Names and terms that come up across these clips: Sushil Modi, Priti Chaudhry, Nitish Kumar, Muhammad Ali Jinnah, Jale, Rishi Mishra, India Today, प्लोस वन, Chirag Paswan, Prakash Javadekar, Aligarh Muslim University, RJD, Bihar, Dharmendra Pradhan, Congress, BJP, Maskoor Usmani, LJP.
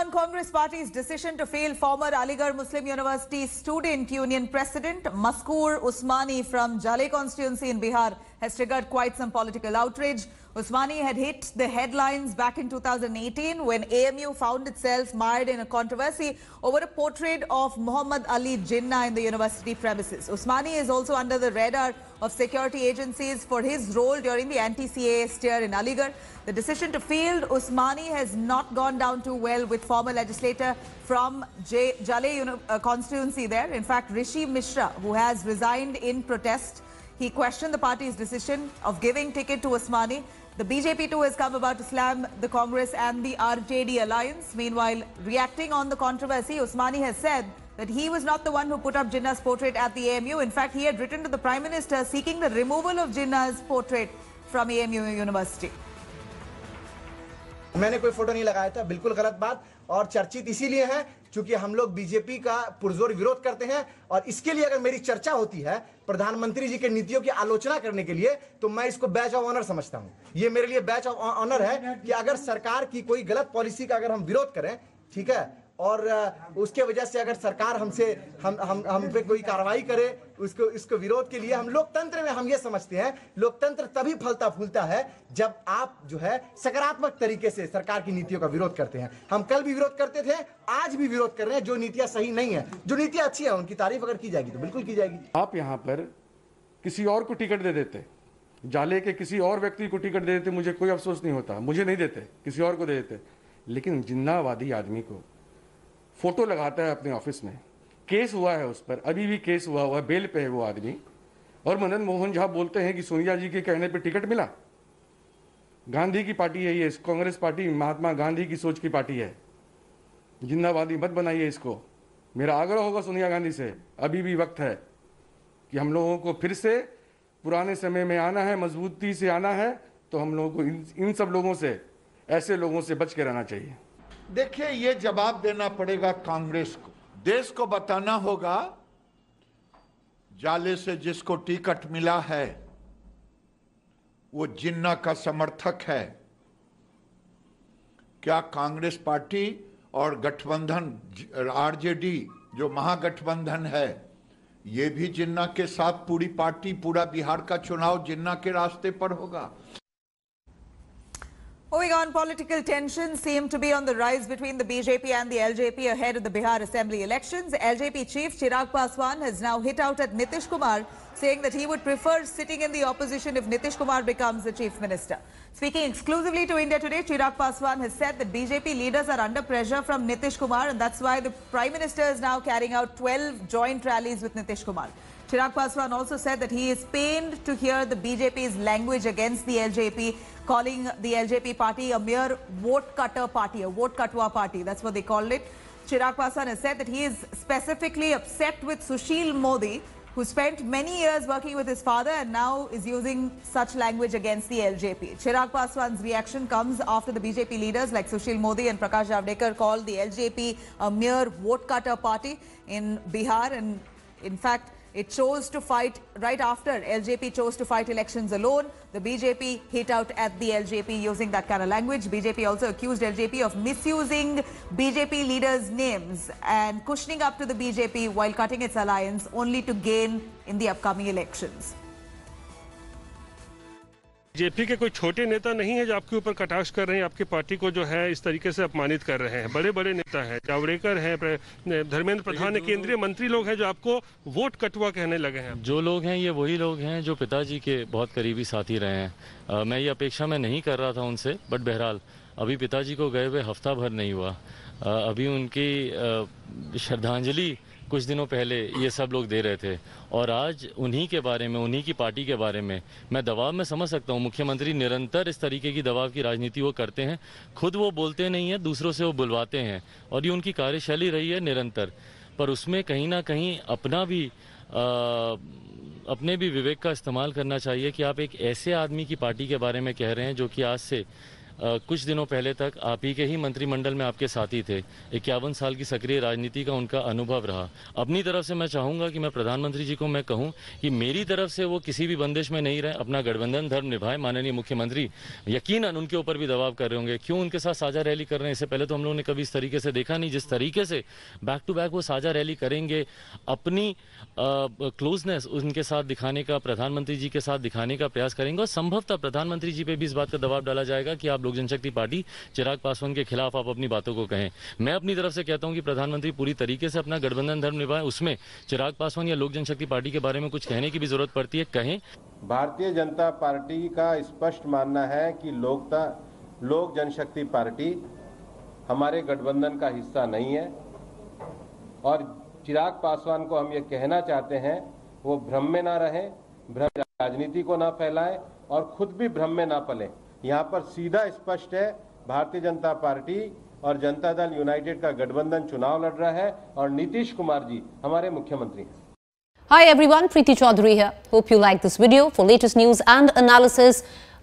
on Congress party's decision to fail former Aligarh Muslim University Student Union President Maskoor Usmani from Jale constituency in Bihar has triggered quite some political outrage. Usmani had hit the headlines back in 2018 when AMU found itself mired in a controversy over a portrait of Muhammad Ali Jinnah in the university premises. Usmani is also under the radar of security agencies for his role during the anti-CAA stir in Aligarh. The decision to field Usmani has not gone down too well with former legislator from Jale constituency there. In fact, Rishi Mishra, who has resigned in protest, he questioned the party's decision of giving ticket to Usmani. The BJP too has come about to slam the Congress and the RJD alliance. Meanwhile, reacting on the controversy, Usmani has said that he was not the one who put up Jinnah's portrait at the AMU. In fact, he had written to the Prime Minister seeking the removal of Jinnah's portrait from AMU University. मैंने कोई photo नहीं लगाया था, बिल्कुल गलत बात, और चर्चित इसीलिए है क्योंकि हम लोग बीजेपी का पुरजोर विरोध करते हैं और इसके लिए अगर मेरी चर्चा होती है प्रधानमंत्री जी के नीतियों की आलोचना करने के लिए तो मैं इसको बैच ऑफ ऑनर समझता हूं। ये मेरे लिए बैच ऑफ ऑनर है कि अगर सरकार की कोई गलत पॉलिसी का अगर हम विरोध करें, ठीक है, और उसके वजह से अगर सरकार हमसे हम पे कोई कार्रवाई करे उसको इसको विरोध के लिए हम लोकतंत्र में हम ये समझते हैं लोकतंत्र तभी फलता फूलता है जब आप जो है सकारात्मक तरीके से सरकार की नीतियों का विरोध करते हैं। हम कल भी विरोध करते थे, आज भी विरोध कर रहे हैं। जो नीतियां सही नहीं है, जो नीतियां अच्छी है उनकी तारीफ अगर की जाएगी तो बिल्कुल की जाएगी। आप यहाँ पर किसी और को टिकट दे देते, जाले के किसी और व्यक्ति को टिकट दे देते, मुझे कोई अफसोस नहीं होता, मुझे नहीं देते, किसी और को दे देते, लेकिन जिन्नावादी आदमी को फोटो लगाता है अपने ऑफिस में, केस हुआ है उस पर, अभी भी केस हुआ है, बेल पे है वो आदमी, और मदन मोहन झा बोलते हैं कि सोनिया जी के कहने पे टिकट मिला। गांधी की पार्टी है ये, कांग्रेस पार्टी महात्मा गांधी की सोच की पार्टी है। जिन्नावादी मत बनाइए इसको। मेरा आग्रह होगा सोनिया गांधी से, अभी भी वक्त है कि हम लोगों को फिर से पुराने समय में आना है, मजबूती से आना है, तो हम लोगों को इन सब लोगों से, ऐसे लोगों से बच के रहना चाहिए। देखिए, ये जवाब देना पड़ेगा कांग्रेस को, देश को बताना होगा जाले से जिसको टिकट मिला है वो जिन्ना का समर्थक है। क्या कांग्रेस पार्टी और गठबंधन आरजेडी जो महागठबंधन है ये भी जिन्ना के साथ, पूरी पार्टी, पूरा बिहार का चुनाव जिन्ना के रास्ते पर होगा? Moving on, political tensions seem to be on the rise between the BJP and the LJP ahead of the Bihar Assembly elections. LJP chief Chirag Paswan has now hit out at Nitish Kumar, saying that he would prefer sitting in the opposition if Nitish Kumar becomes the chief minister. Speaking exclusively to India Today, Chirag Paswan has said that BJP leaders are under pressure from Nitish Kumar, and that's why the Prime Minister is now carrying out 12 joint rallies with Nitish Kumar. Chirag Paswan also said that he is pained to hear the BJP's language against the LJP, calling the LJP party a mere vote-cutter party, a vote-cutwa party. That's what they called it. Chirag Paswan has said that he is specifically upset with Sushil Modi, who spent many years working with his father and now is using such language against the LJP. Chirag Paswan's reaction comes after the BJP leaders like Sushil Modi and Prakash Javadekar called the LJP a mere vote-cutter party in Bihar, and in fact, it chose to fight right after LJP chose to fight elections alone. The BJP hit out at the LJP using that kind of language. BJP also accused LJP of misusing BJP leaders' names and cushioning up to the BJP while cutting its alliance only to gain in the upcoming elections. BJP के कोई छोटे नेता नहीं है जो आपके ऊपर कटाक्ष कर रहे हैं, आपकी पार्टी को जो है इस तरीके से अपमानित कर रहे हैं। बड़े बड़े नेता हैं, जावड़ेकर हैं, धर्मेंद्र प्रधान, केंद्रीय मंत्री लोग हैं जो आपको वोट कटुआ कहने लगे हैं। जो लोग हैं ये वही लोग हैं जो पिताजी के बहुत करीबी साथी रहे हैं। मैं ये अपेक्षा में नहीं कर रहा था उनसे, बट बहरहाल अभी पिताजी को गए हुए हफ्ता भर नहीं हुआ, अभी उनकी श्रद्धांजलि कुछ दिनों पहले ये सब लोग दे रहे थे, और आज उन्हीं के बारे में, उन्हीं की पार्टी के बारे में मैं दबाव में समझ सकता हूँ। मुख्यमंत्री निरंतर इस तरीके की दबाव की राजनीति वो करते हैं, खुद वो बोलते नहीं हैं, दूसरों से वो बुलवाते हैं, और ये उनकी कार्यशैली रही है निरंतर। पर उसमें कहीं ना कहीं अपना भी अपने भी विवेक का इस्तेमाल करना चाहिए कि आप एक ऐसे आदमी की पार्टी के बारे में कह रहे हैं जो कि आज से कुछ दिनों पहले तक आप ही के ही मंत्रिमंडल में आपके साथी थे। 51 साल की सक्रिय राजनीति का उनका अनुभव रहा। अपनी तरफ से मैं चाहूँगा कि मैं प्रधानमंत्री जी को मैं कहूँ कि मेरी तरफ से वो किसी भी बंदिश में नहीं रहे, अपना गठबंधन धर्म निभाए। माननीय मुख्यमंत्री यकीनन उनके ऊपर भी दबाव कर रहे होंगे, क्यों उनके साथ साझा रैली कर रहे हैं। इससे पहले तो हम लोगों ने कभी इस तरीके से देखा नहीं, जिस तरीके से बैक टू बैक वो साझा रैली करेंगे। अपनी क्लोजनेस उनके साथ दिखाने का, प्रधानमंत्री जी के साथ दिखाने का प्रयास करेंगे और संभवतः प्रधानमंत्री जी पे भी इस बात का दबाव डाला जाएगा कि आप लोक जनशक्ति पार्टी चिराग पासवान के खिलाफ आप अपनी बातों को कहें। मैं अपनी तरफ से कहता हूं कि प्रधानमंत्री पूरी तरीके से अपना गठबंधन धर्म निभाएं, उसमें चिराग पासवान या लोक जनशक्ति पार्टी के बारे में कुछ कहने की भी जरूरत पड़ती है, कहें। भारतीय जनता पार्टी का स्पष्ट मानना है कि लोक जनशक्ति पार्टी हमारे गठबंधन का हिस्सा नहीं है और चिराग पासवान को हम ये कहना चाहते हैं वो भ्रम में ना रहे, भ्रम राजनीति को ना फैलाएं और खुद भी भ्रम में ना पले। यहाँ पर सीधा स्पष्ट है, भारतीय जनता पार्टी और जनता दल यूनाइटेड का गठबंधन चुनाव लड़ रहा है और नीतीश कुमार जी हमारे मुख्यमंत्री हैं। Hi everyone, Priti Chaudhry here. Hope you like this video. For latest news and analysis,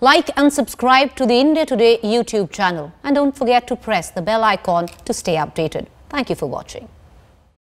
like and subscribe to the India Today YouTube channel and don't forget to press the bell icon to stay updated. Thank you for watching.